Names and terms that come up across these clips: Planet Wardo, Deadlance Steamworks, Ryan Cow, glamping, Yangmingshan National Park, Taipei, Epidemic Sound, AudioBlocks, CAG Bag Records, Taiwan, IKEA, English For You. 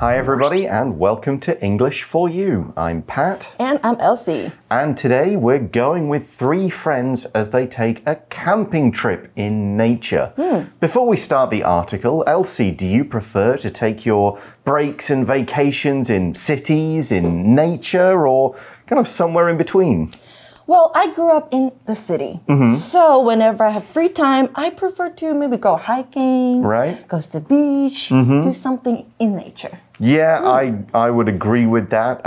Hi everybody and welcome to English For You. I'm Pat. And I'm Elsie. And today we're going with three friends as they take a camping trip in nature. Before we start the article, Elsie, do you prefer to take your breaks and vacations in cities, in nature, or kind of somewhere in between? Well, I grew up in the city, so whenever I have free time, I prefer to maybe go hiking, go to the beach, do something in nature. Yeah, I would agree with that.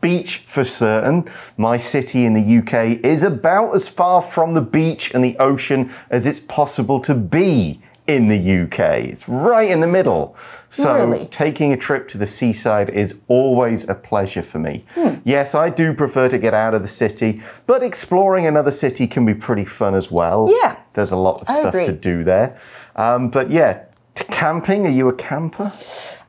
Beach for certain. My city in the UK is about as far from the beach and the ocean as it's possible to be in the UK. It's right in the middle. So taking a trip to the seaside is always a pleasure for me. Yes, I do prefer to get out of the city, but exploring another city can be pretty fun as well. Yeah. There's a lot of stuff to do there. But yeah, camping, are you a camper?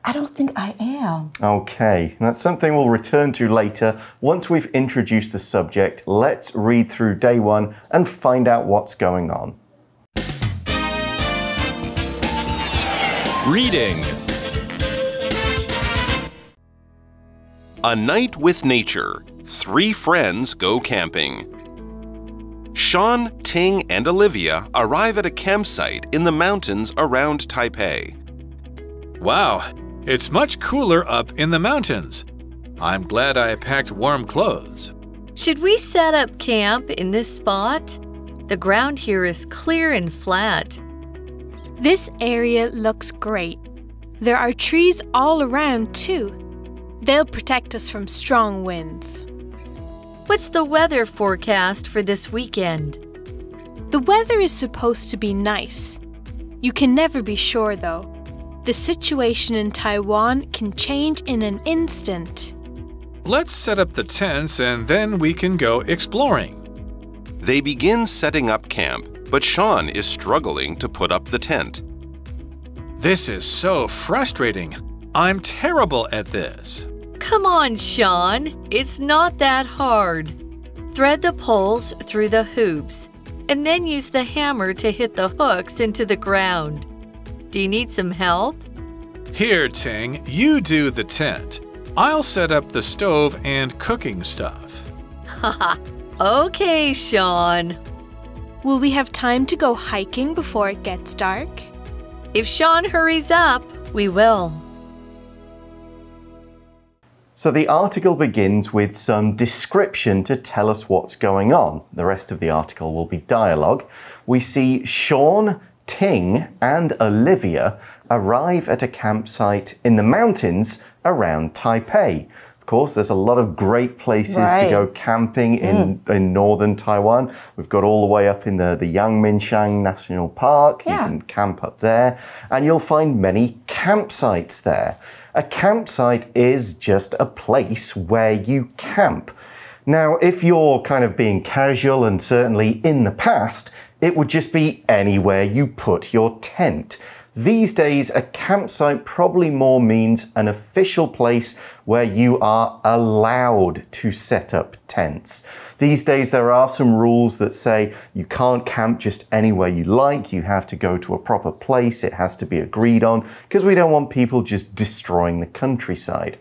I don't think I am. Okay, that's something we'll return to later. Once we've introduced the subject, let's read through day one and find out what's going on. Reading. A night with nature. Three friends go camping. Sean, Ting, and Olivia arrive at a campsite in the mountains around Taipei. Wow, it's much cooler up in the mountains. I'm glad I packed warm clothes. Should we set up camp in this spot? The ground here is clear and flat. This area looks great. There are trees all around, too. They'll protect us from strong winds. What's the weather forecast for this weekend? The weather is supposed to be nice. You can never be sure, though. The situation in Taiwan can change in an instant. Let's set up the tents and then we can go exploring. They begin setting up camp. But Sean is struggling to put up the tent. This is so frustrating. I'm terrible at this. Come on, Sean. It's not that hard. Thread the poles through the hoops and then use the hammer to hit the hooks into the ground. Do you need some help? Here, Ting, you do the tent. I'll set up the stove and cooking stuff. Haha. Okay, Sean. Will we have time to go hiking before it gets dark? If Sean hurries up, we will. So the article begins with some description to tell us what's going on. The rest of the article will be dialogue. We see Sean, Ting, and Olivia arrive at a campsite in the mountains around Taipei. Of course, there's a lot of great places to go camping in northern Taiwan. We've got all the way up in the Yangmingshan National Park. You can camp up there, and you'll find many campsites there. A campsite is just a place where you camp. Now, if you're kind of being casual, and certainly in the past, it would just be anywhere you put your tent. These days, a campsite probably more means an official place where you are allowed to set up tents. These days, there are some rules that say you can't camp just anywhere you like. You have to go to a proper place. It has to be agreed on because we don't want people just destroying the countryside.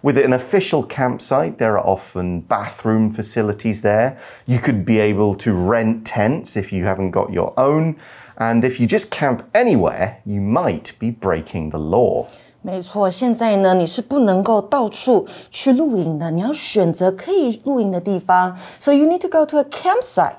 With an official campsite, there are often bathroom facilities there. You could be able to rent tents if you haven't got your own. And if you just camp anywhere, you might be breaking the law. 没错，现在呢，你是不能够到处去露营的，你要选择可以露营的地方。So you need to go to a campsite.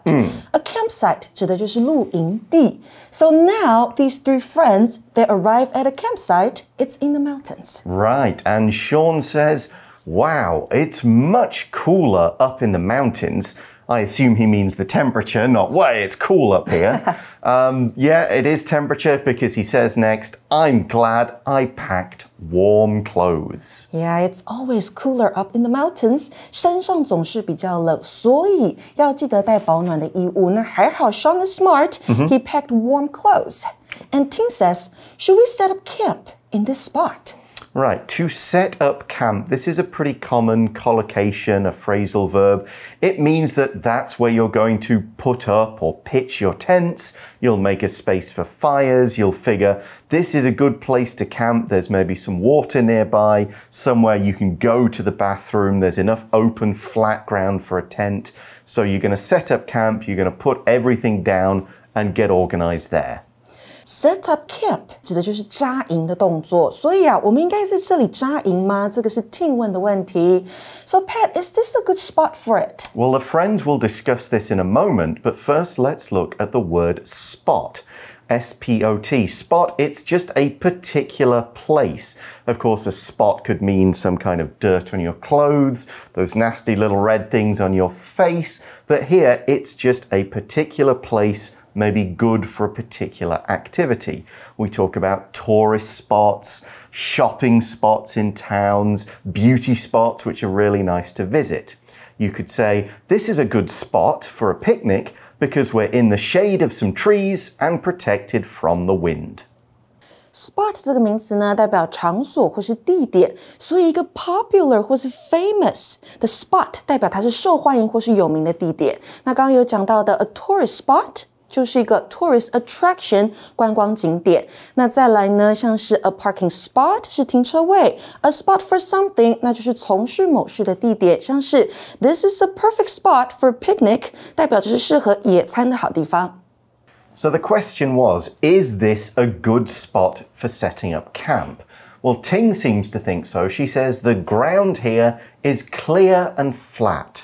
A campsite 指的就是露营地。So now these three friends, they arrive at a campsite. It's in the mountains. Right, and Sean says, "Wow, it's much cooler up in the mountains." I assume he means the temperature, not, well, it's cool up here. Yeah, it is temperature because he says next, I'm glad I packed warm clothes. Yeah, it's always cooler up in the mountains. 山上总是比较冷，所以要记得带保暖的衣物。那还好 Sean is smart. He packed warm clothes. And Ting says, should we set up camp in this spot? Right, to set up camp. This is a pretty common collocation, a phrasal verb. It means that that's where you're going to put up or pitch your tents. You'll make a space for fires. You'll figure this is a good place to camp. There's maybe some water nearby, somewhere you can go to the bathroom. There's enough open flat ground for a tent. So you're going to set up camp. You're going to put everything down and get organized there. Set up camp 指的就是扎营的动作，所以啊，我们应该在这里扎营吗？这个是听问的问题。So Pat, is this a good spot for it? Well, the friends will discuss this in a moment, but first let's look at the word spot. S-P-O-T, spot, it's just a particular place. Of course, a spot could mean some kind of dirt on your clothes, those nasty little red things on your face, but here it's just a particular place, maybe good for a particular activity. We talk about tourist spots, shopping spots in towns, beauty spots, which are really nice to visit. You could say, this is a good spot for a picnic, because we're in the shade of some trees and protected from the wind. Spot 这个名词呢，代表场所或是地点，所以一个 popular 或是 famous 的 spot 代表它是受欢迎或是有名的地点。那刚刚有讲到的 a tourist spot 就是一个 tourist attraction 观光景点。那再来呢，像是 a parking spot 是停车位 ，a spot for something 那就是从事某事的地点，像是 this is a perfect spot for picnic 代表这是适合野餐的好地方。 So the question was, is this a good spot for setting up camp? Well, Ting seems to think so. She says the ground here is clear and flat.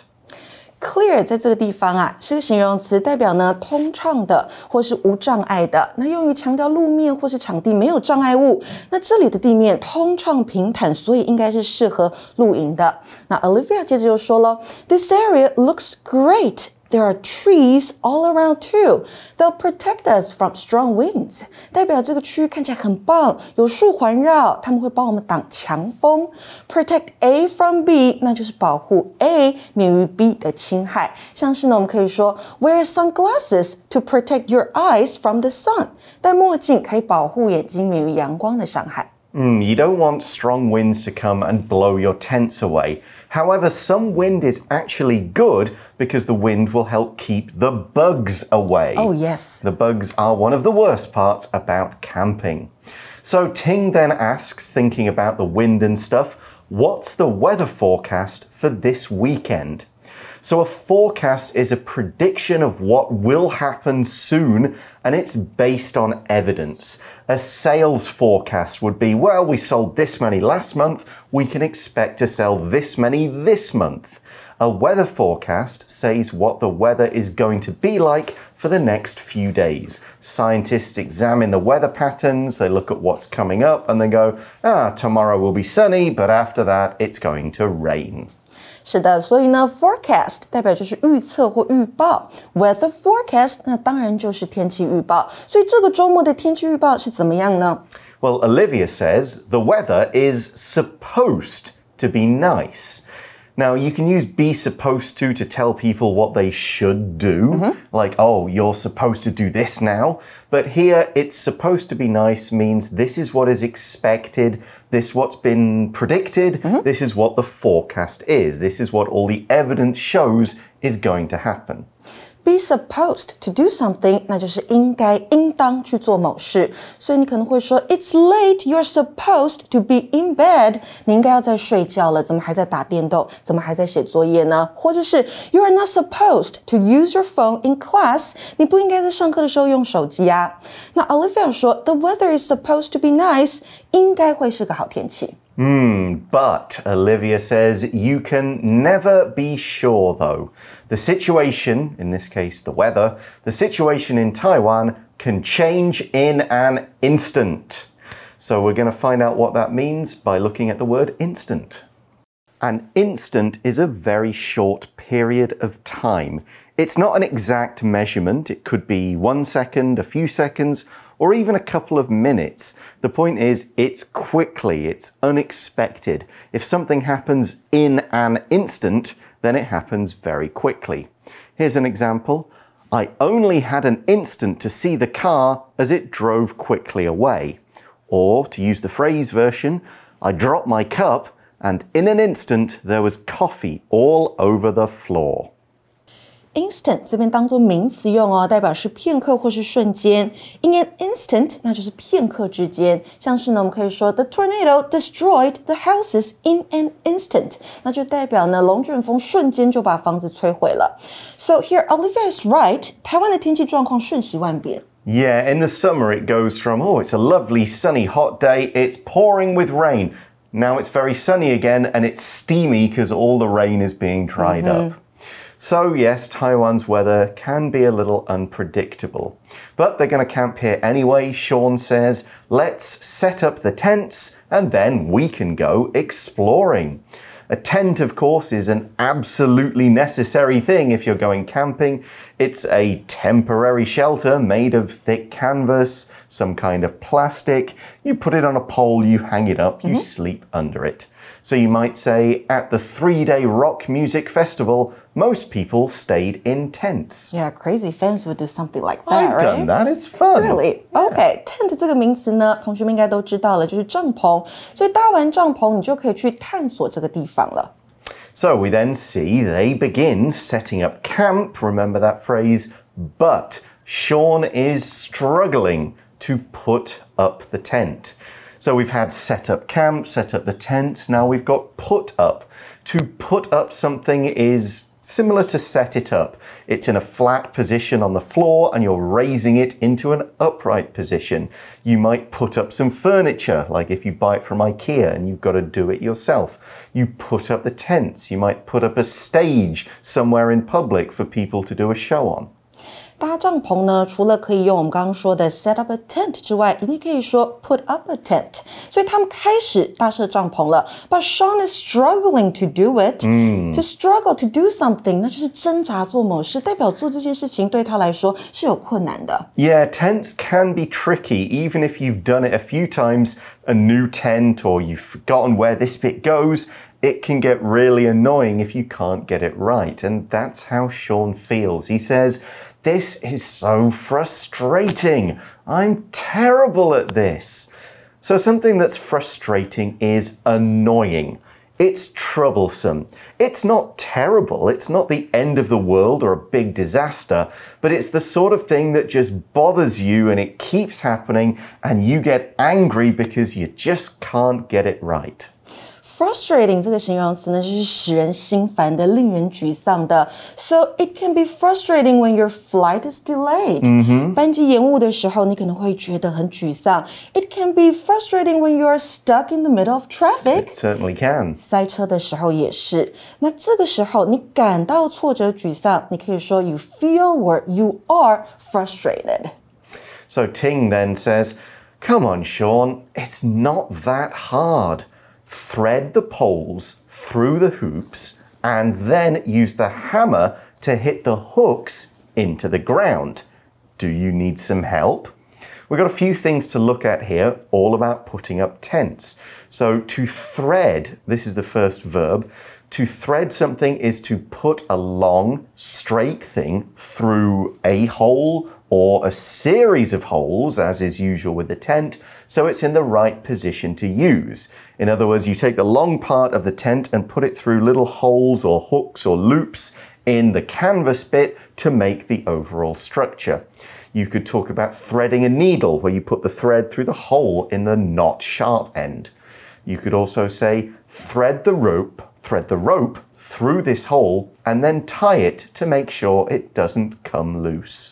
Clear 在这个地方啊，是个形容词，代表呢通畅的或是无障碍的。那用于强调路面或是场地没有障碍物。那这里的地面通畅平坦，所以应该是适合露营的。那 Olivia 接着又说了 ，This area looks great. There are trees all around too. They'll protect us from strong winds. 代表这个区域看起来很棒，有树环绕，它们会帮我们挡强风。Protect A from B， 那就是保护 A 免于 B 的侵害。像是呢，我们可以说 Wear sunglasses to protect your eyes from the sun. 戴墨镜可以保护眼睛免于阳光的伤害。You don't want strong winds to come and blow your tents away. However, some wind is actually good because the wind will help keep the bugs away. Oh, yes. The bugs are one of the worst parts about camping. So Ting then asks, thinking about the wind and stuff, what's the weather forecast for this weekend? So a forecast is a prediction of what will happen soon, and it's based on evidence. A sales forecast would be, well, we sold this many last month, we can expect to sell this many this month. A weather forecast says what the weather is going to be like for the next few days. Scientists examine the weather patterns, they look at what's coming up, and they go, tomorrow will be sunny, but after that, it's going to rain. 是的，所以呢 ，forecast 代表就是预测或预报 ，weather forecast 那当然就是天气预报。所以这个周末的天气预报是怎么样呢 ？Well, Olivia says the weather is supposed to be nice. Now, you can use be supposed to tell people what they should do. Like, oh, you're supposed to do this now. But here, it's supposed to be nice means this is what is expected, this is what's been predicted, this is what the forecast is, this is what all the evidence shows is going to happen. Be supposed to do something 那就是应该应当去做某事，所以你可能会说 It's late, you're supposed to be in bed. 你应该要在睡觉了，怎么还在打电动？怎么还在写作业呢？或者是 You are not supposed to use your phone in class. 你不应该在上课的时候用手机啊。那 Olivia 说 The weather is supposed to be nice. 应该会是个好天气。But Olivia says you can never be sure though. The situation, in this case the weather, the situation in Taiwan can change in an instant. So we're going to find out what that means by looking at the word instant. An instant is a very short period of time. It's not an exact measurement. It could be 1 second, a few seconds, or even a couple of minutes. The point is, it's quickly, it's unexpected. If something happens in an instant, then it happens very quickly. Here's an example. I only had an instant to see the car as it drove quickly away. Or, to use the phrase version, I dropped my cup, and in an instant, there was coffee all over the floor. Instant 这边当作名词用哦，代表是片刻或是瞬间。In an instant， 那就是片刻之间。像是呢，我们可以说 The tornado destroyed the houses in an instant， 那就代表呢龙卷风瞬间就把房子摧毁了。So here Olivia is right， 台湾的天气状况瞬息万变。Yeah, in the summer it goes from oh it's a lovely sunny hot day, it's pouring with rain. Now it's very sunny again and it's steamy because all the rain is being dried up. So yes, Taiwan's weather can be a little unpredictable. But they're going to camp here anyway, Sean says. Let's set up the tents and then we can go exploring. A tent, of course, is an absolutely necessary thing if you're going camping. It's a temporary shelter made of thick canvas, some kind of plastic. You put it on a pole, you hang it up, you sleep under it. So you might say, at the three-day rock music festival, most people stayed in tents. Yeah, crazy fans would do something like that, right? I've done that. It's fun. Really? Yeah. Okay, tent 这个名词呢，同学们应该都知道了，就是帐篷。所以搭完帐篷，你就可以去探索这个地方了。So we then see they begin setting up camp. Remember that phrase? But Sean is struggling to put up the tent. So we've had set up camp, set up the tents. Now we've got put up. To put up something is similar to set it up. It's in a flat position on the floor and you're raising it into an upright position. You might put up some furniture, like if you buy it from IKEA and you've got to do it yourself. You put up the tents. You might put up a stage somewhere in public for people to do a show on. 搭帐篷呢，除了可以用我们刚刚说的 set up a tent 之外，你可以说 put up a tent。所以他们开始搭设帐篷了。But Sean is struggling to do it. To struggle to do something， 那就是挣扎做某事，代表做这件事情对他来说是有困难的。Yeah, tents can be tricky, even if you've done it a few times. A new tent, or you've forgotten where this bit goes. It can get really annoying if you can't get it right, and that's how Sean feels. He says, "This is so frustrating. I'm terrible at this." So something that's frustrating is annoying. It's troublesome. It's not terrible. It's not the end of the world or a big disaster, but it's the sort of thing that just bothers you and it keeps happening and you get angry because you just can't get it right. Frustrating 这个形容词呢，就是使人心烦的、令人沮丧的。So it can be frustrating when your flight is delayed. 班机延误的时候，你可能会觉得很沮丧。It can be frustrating when you are stuck in the middle of traffic. It certainly can. 塞车的时候也是。那这个时候你感到挫折、沮丧，你可以说 you feel or you are frustrated. So Ting then says, "Come on, Sean, it's not that hard." Thread the poles through the hoops and then use the hammer to hit the hooks into the ground. Do you need some help? We've got a few things to look at here, all about putting up tents. So to thread, this is the first verb. To thread something is to put a long, straight thing through a hole or a series of holes, as is usual with the tent, so it's in the right position to use. In other words, you take the long part of the tent and put it through little holes or hooks or loops in the canvas bit to make the overall structure. You could talk about threading a needle, where you put the thread through the hole in the not sharp end. You could also say, thread the rope through this hole and then tie it to make sure it doesn't come loose.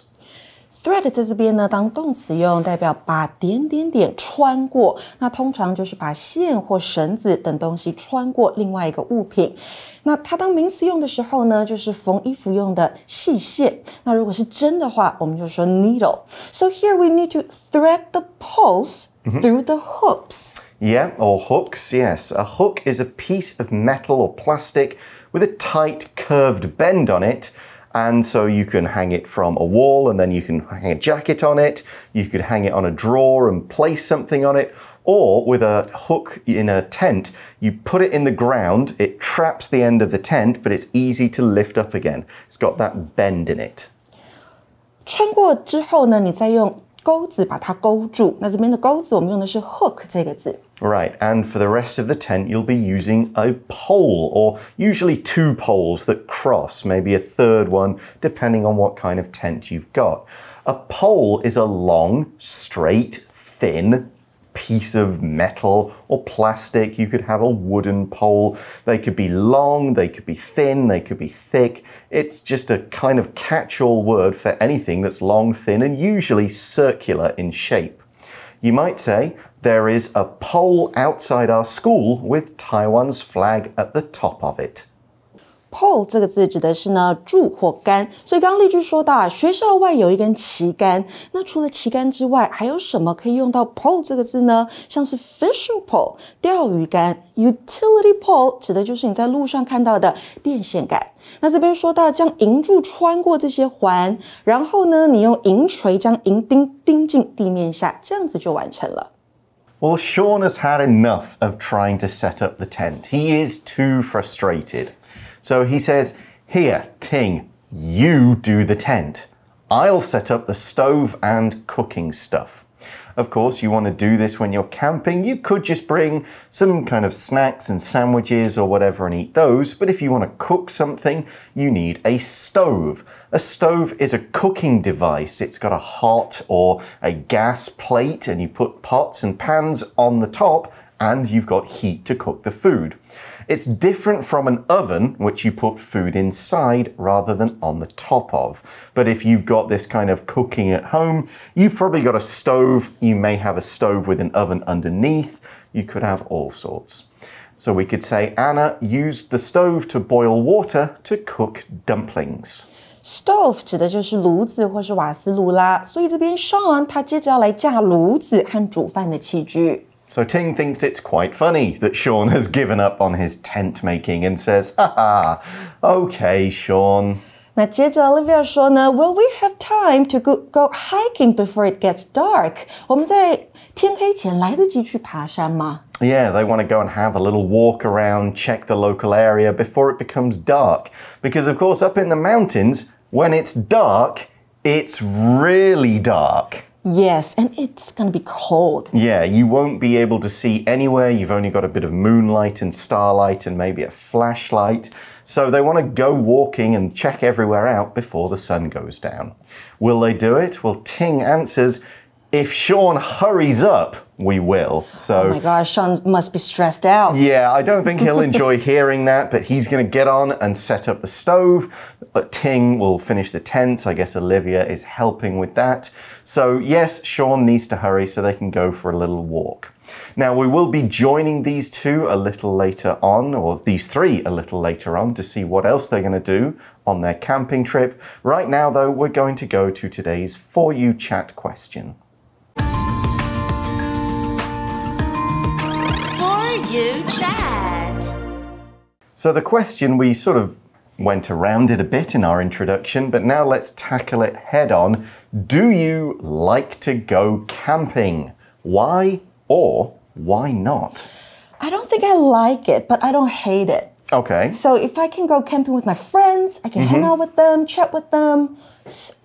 Thread 在这边呢，当动词用，代表把点点点穿过。那通常就是把线或绳子等东西穿过另外一个物品。那它当名词用的时候呢，就是缝衣服用的细线。那如果是针的话，我们就说 needle。So here we need to thread the poles through the hoops. Yeah, or hooks, yes. A hook is a piece of metal or plastic with a tight curved bend on it. And so you can hang it from a wall and then you can hang a jacket on it. You could hang it on a drawer and place something on it. Or with a hook in a tent, you put it in the ground. It traps the end of the tent, but it's easy to lift up again. It's got that bend in it. 穿过之后呢，你再用钩子把它勾住。那这边的钩子我们用的是 hook 这个字。 Right, and for the rest of the tent, you'll be using a pole, or usually two poles that cross, maybe a third one, depending on what kind of tent you've got. A pole is a long, straight, thin piece of metal or plastic. You could have a wooden pole. They could be long, they could be thin, they could be thick. It's just a kind of catch-all word for anything that's long, thin, and usually circular in shape. You might say, there is a pole outside our school with Taiwan's flag at the top of it. Pole 这个字指的是呢柱或杆，所以刚刚例句说到啊，学校外有一根旗杆。那除了旗杆之外，还有什么可以用到 pole 这个字呢？像是 fishing pole 钓鱼竿 ，utility pole 指的就是你在路上看到的电线杆。那这边说到将银柱穿过这些环，然后呢，你用银锤将银钉钉进地面下，这样子就完成了。 Well, Sean has had enough of trying to set up the tent. He is too frustrated. So he says, here, Ting, you do the tent. I'll set up the stove and cooking stuff. Of course, you want to do this when you're camping. You could just bring some kind of snacks and sandwiches or whatever and eat those. But if you want to cook something, you need a stove. A stove is a cooking device. It's got a hot or a gas plate, and you put pots and pans on the top, and you've got heat to cook the food. It's different from an oven, which you put food inside rather than on the top of. But if you've got this kind of cooking at home, you've probably got a stove. You may have a stove with an oven underneath. You could have all sorts. So we could say, Anna used the stove to boil water to cook dumplings. Stove 指的就是炉子或是瓦斯炉啦，所以这边 Sean 他接着要来架炉子和煮饭的器具。So Ting thinks it's quite funny that Sean has given up on his tent making and says, "Haha, okay, Sean." 那接着 Olivia 说呢 ，Will we have time to go hiking before it gets dark? 我们在天黑前来得及去爬山吗？ Yeah, they want to go and have a little walk around, check the local area before it becomes dark. Because, of course, up in the mountains, when it's dark, it's really dark. Yes, and it's going to be cold. Yeah, you won't be able to see anywhere. You've only got a bit of moonlight and starlight and maybe a flashlight. So they want to go walking and check everywhere out before the sun goes down. Will they do it? Well, Ting answers, if Sean hurries up, we will. So, oh my gosh, Sean must be stressed out. Yeah, I don't think he'll enjoy hearing that, but he's going to get on and set up the stove. But Ting will finish the tent. I guess Olivia is helping with that. So yes, Sean needs to hurry so they can go for a little walk. Now, we will be joining these two a little later on, or these three a little later on, to see what else they're going to do on their camping trip. Right now, though, we're going to go to today's For You Chat question. You chat. So the question, we sort of went around it a bit in our introduction, but now let's tackle it head on. Do you like to go camping? Why or why not? I don't think I like it, but I don't hate it. Okay. So if I can go camping with my friends, I can hang out with them, chat with them.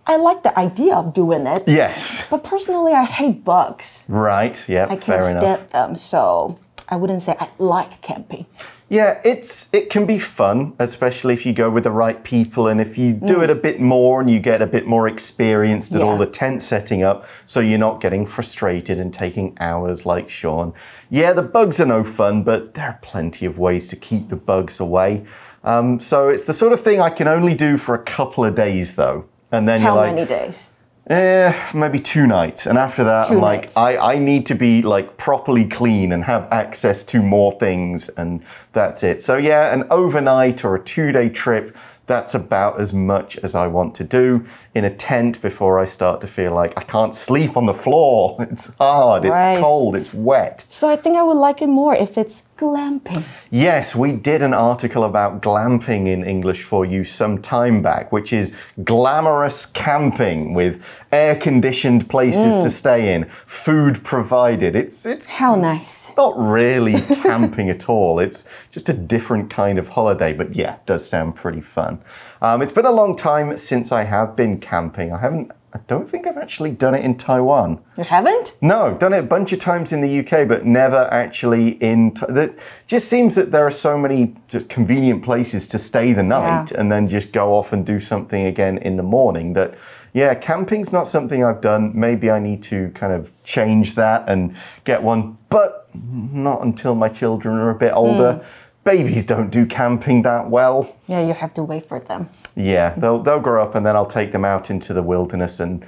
I like the idea of doing it. Yes. But personally, I hate bugs. Right, yeah, fair enough. I can't stand them, so... I wouldn't say I like camping. Yeah, it can be fun, especially if you go with the right people and if you do it a bit more and you get a bit more experienced at all the tent setting up, so you're not getting frustrated and taking hours like Sean. Yeah, the bugs are no fun, but there are plenty of ways to keep the bugs away. So it's the sort of thing I can only do for a couple of days, though. And then you're like, how many days? Maybe 2 nights. And after that, I'm like, I need to be like properly clean and have access to more things. And that's it. So yeah, an overnight or a 2-day trip, that's about as much as I want to do in a tent before I start to feel like I can't sleep on the floor. It's hard, it's cold, it's wet. So I think I would like it more if it's glamping. Yes, we did an article about glamping in English For You some time back, which is glamorous camping with air-conditioned places to stay in, food provided. It's how nice. It's not really camping at all. It's just a different kind of holiday, but yeah, it does sound pretty fun. It's been a long time since I have been camping. I haven't I don't think I've actually done it in Taiwan. You haven't? No, done it a bunch of times in the UK, but never actually in Taiwan. It just seems that there are so many just convenient places to stay the night and then just go off and do something again in the morning that, yeah, camping's not something I've done. Maybe I need to kind of change that and get one, but not until my children are a bit older. Babies don't do camping that well. Yeah, you have to wait for them. Yeah, they'll grow up and then I'll take them out into the wilderness and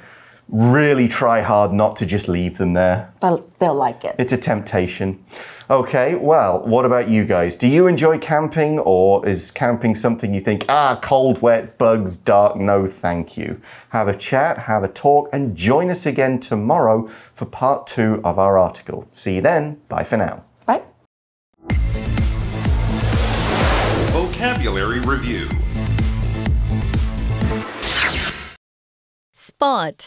really try hard not to just leave them there. But they'll like it. It's a temptation. Okay, well, what about you guys? Do you enjoy camping, or is camping something you think, cold, wet, bugs, dark, no thank you? Have a chat, have a talk, and join us again tomorrow for part 2 of our article. See you then. Bye for now. Bye. Vocabulary Review. Spot.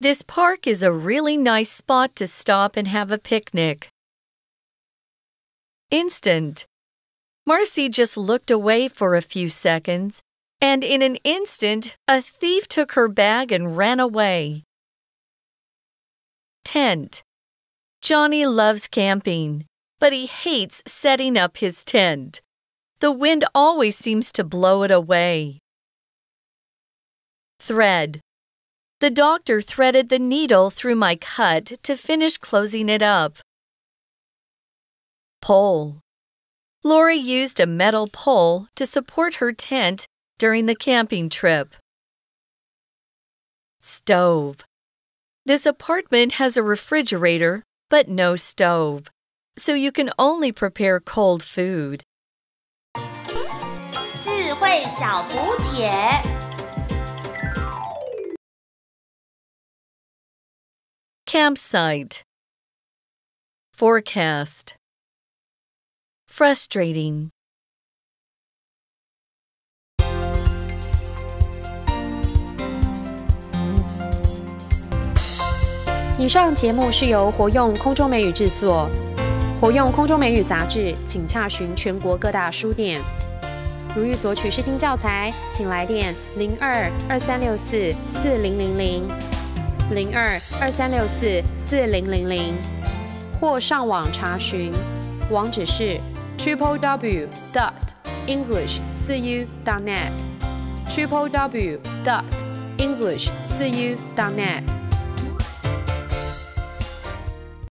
This park is a really nice spot to stop and have a picnic. Instant. Marcy just looked away for a few seconds, and in an instant, a thief took her bag and ran away. Tent. Johnny loves camping, but he hates setting up his tent. The wind always seems to blow it away. Thread. The doctor threaded the needle through my cut to finish closing it up. Pole. Lori used a metal pole to support her tent during the camping trip. Stove. This apartment has a refrigerator, but no stove, so you can only prepare cold food. 智慧小补帖 Campsite. Forecast. Frustrating.以上节目是由活用空中美语制作。活用空中美语杂志，请洽询全国各大书店。如欲索取视听教材，请来电02-23644000。 02-23644000，或上网查询，网址是 www.english4u.net，www.english4u.net。